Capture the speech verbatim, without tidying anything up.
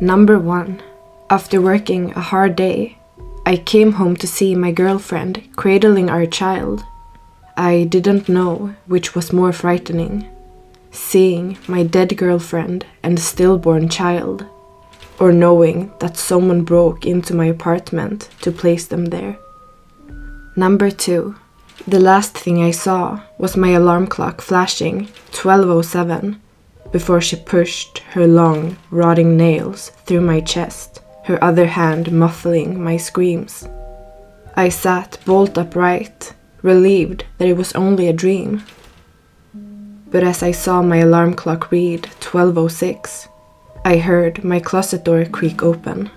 Number one. After working a hard day, I came home to see my girlfriend cradling our child. I didn't know which was more frightening, seeing my dead girlfriend and stillborn child, or knowing that someone broke into my apartment to place them there. Number two. The last thing I saw was my alarm clock flashing twelve oh seven before she pushed her long, rotting nails through my chest, her other hand muffling my screams. I sat bolt upright, relieved that it was only a dream. But as I saw my alarm clock read twelve oh six, I heard my closet door creak open.